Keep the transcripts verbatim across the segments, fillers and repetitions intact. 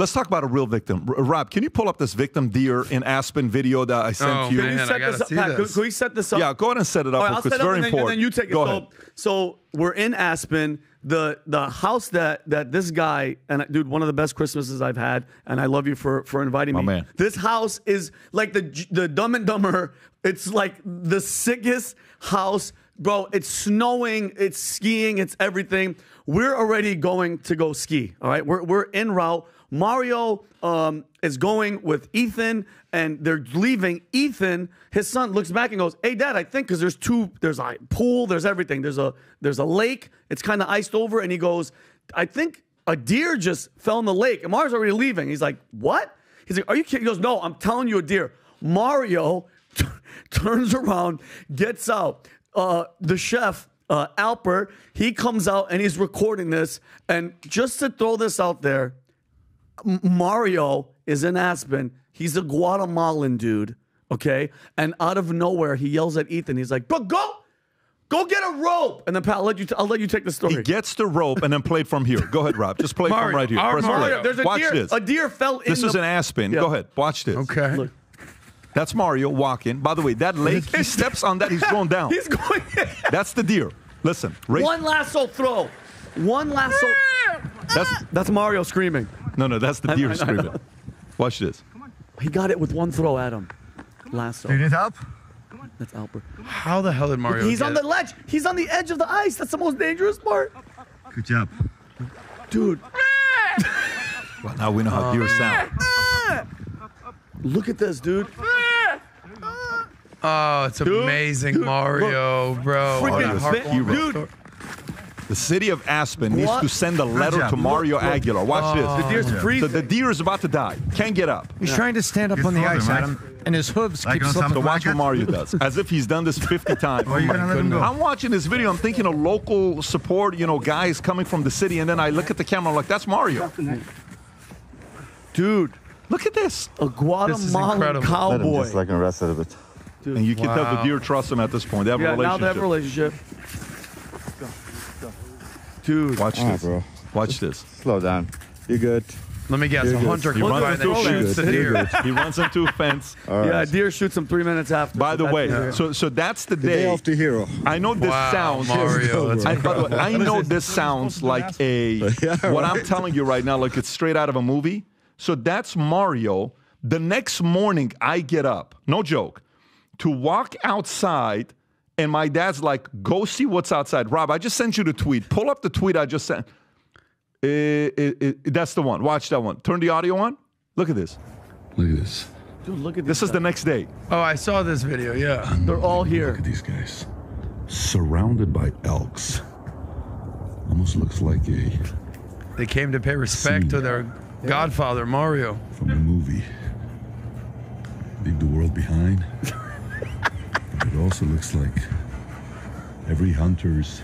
Let's talk about a real victim. R Rob, can you pull up this victim deer in Aspen video that I sent oh, you? Man, you set I gotta this up, see Pat, this. Can we set this up? Yeah, go ahead and set it up. Right, I'll set it's up very and then, important. And then you take go it. Ahead. So, so we're in Aspen. The the house that that this guy and dude, one of the best Christmases I've had, and I love you for for inviting me. My man. This house is like the the Dumb and Dumber. It's like the sickest house. Bro, it's snowing, it's skiing, it's everything. We're already going to go ski, all right? We're, we're en route. Mario um, is going with Ethan, and they're leaving. Ethan, his son, looks back and goes, hey, Dad, I think, because there's two, there's a pool, there's everything. There's a, there's a lake. It's kind of iced over, and he goes, I think a deer just fell in the lake. And Mario's already leaving. He's like, what? He's like, are you kidding? He goes, no, I'm telling you, a deer. Mario turns around, gets out. Uh, the chef, uh, Albert, he comes out and he's recording this. And just to throw this out there, M Mario is in Aspen. He's a Guatemalan dude, okay? And out of nowhere, he yells at Ethan. He's like, but go, go get a rope. And then, Pat, I'll let you, t I'll let you take the story. He gets the rope and then played from here. Go ahead, Rob. Just play Mario, from right here. Press Mario. Play. There's a Watch deer. This. A deer fell in This the is an Aspen. Yeah. Go ahead. Watch this. Okay. Look. That's Mario walking. By the way, that lake, he steps on that, he's going down. He's going That's the deer. Listen. Race. One lasso throw. One lasso. That's, that's Mario screaming. No, no, that's the deer I, I, screaming. I Watch this. Come on. He got it with one throw, Adam. Lasso. Do you need help? Come on. That's Albert. How the hell did Mario He's get on the ledge. He's on the edge of the ice. That's the most dangerous part. Up, up, up. Good job. Dude. Well, now we know how uh, deer sound. Look at this, dude. Oh, it's dude, amazing, dude, Mario, bro. Freaking dude. Dude. The city of Aspen what? needs to send a letter to Mario what? Aguilar. Watch oh, this. The deer's yeah. freezing. The, the deer is about to die. Can't get up. He's yeah. trying to stand up he's on the ice, Adam, right? And his hooves like keep slipping. So watch what Mario does, as if he's done this fifty times. Well, you're gonna let him go. I'm watching this video. I'm thinking a local support, you know, guy is coming from the city, and then I look at the camera. I'm like, that's Mario. Dude. Look at this. A Guatemalan this cowboy. Just like the rest of it. Dude, and you wow. can tell the deer trusts him at this point. They have yeah, a relationship. Now they have a relationship. Go, go. Dude. Watch oh, this. Bro. Watch Just this. Slow down. You're good. Let me guess. You're a hunter comes by and shoots the deer. He runs into a fence. Right. Yeah, a deer shoots him three minutes after. By the way, yeah. so so that's the, the day. day of the hero. I know this wow, sounds. Mario, I, by the way, I know this sounds like a. Yeah, right. What I'm telling you right now, like it's straight out of a movie. So that's Mario. The next morning, I get up, no joke, to walk outside, and my dad's like, go see what's outside. Rob, I just sent you the tweet. Pull up the tweet I just sent. It, it, it, that's the one. Watch that one. Turn the audio on. Look at this. Look at this. Dude, look at this. This is the next day. Oh, I saw this video, yeah. They're all here. Look at these guys. Surrounded by elks. Almost looks like a... They came to pay respect scene. to their... Godfather, Mario. From the movie, Leave the World Behind. But it also looks like every hunter's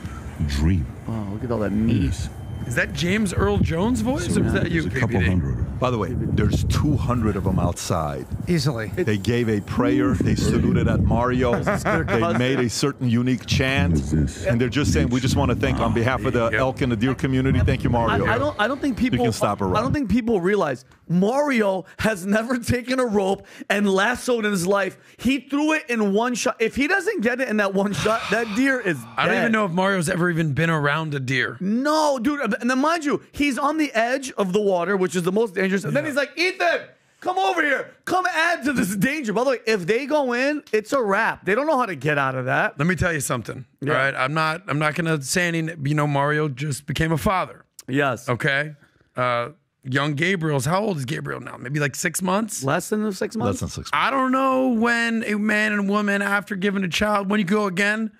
dream. Wow, look at all that meat. Is, is that James Earl Jones' voice, so or is that you, a couple hundred. By the way, there's two hundred of them outside. Easily. It's they gave a prayer. They saluted at Mario. They made a certain unique chant. And they're just saying, we just want to thank on behalf of the elk and the deer community. Thank you, Mario. I, I don't. I don't think people. You can stop around. I don't think people realize Mario has never taken a rope and lassoed in his life. He threw it in one shot. If he doesn't get it in that one shot, that deer is dead. I don't even know if Mario's ever even been around a deer. No, dude. And then mind you, he's on the edge of the water, which is the most dangerous. And yeah. then he's like, Ethan, come over here. Come add to this danger. By the way, if they go in, it's a wrap. They don't know how to get out of that. Let me tell you something. Yeah. All right. I'm not I'm not gonna say any, you know, Mario just became a father. Yes. Okay. Uh Young Gabriel's, how old is Gabriel now? Maybe like six months? Less than six months? Less than six months. I don't know when a man and woman, after giving a child, when you go again,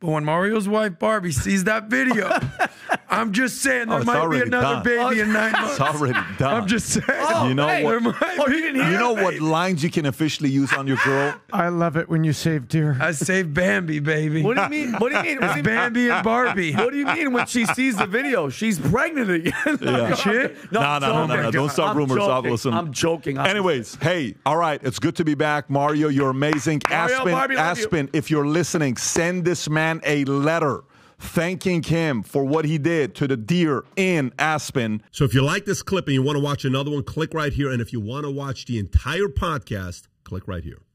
but when Mario's wife, Barbie, sees that video, I'm just saying there oh, might be another done. baby oh, in nine months. It's already done. I'm just saying. Oh, you know hey, what, oh, you didn't hear you know what lines you can officially use on your girl? I love it when you save deer. I save Bambi, baby. What do you mean? What do you mean? It's what Bambi and Barbie. What do you mean when she sees the video? She's pregnant again. Yeah. No, no, no, no, no. Don't stop I'm rumors. Joking. Listen. I'm joking. I'm Anyways, joking. hey, all right. It's good to be back. Mario, you're amazing. Mario, Aspen, Barbie, Aspen, you. if you're listening, send this man a letter. thanking him for what he did to the deer in Aspen. So if you like this clip and you want to watch another one, click right here. And if you want to watch the entire podcast, click right here.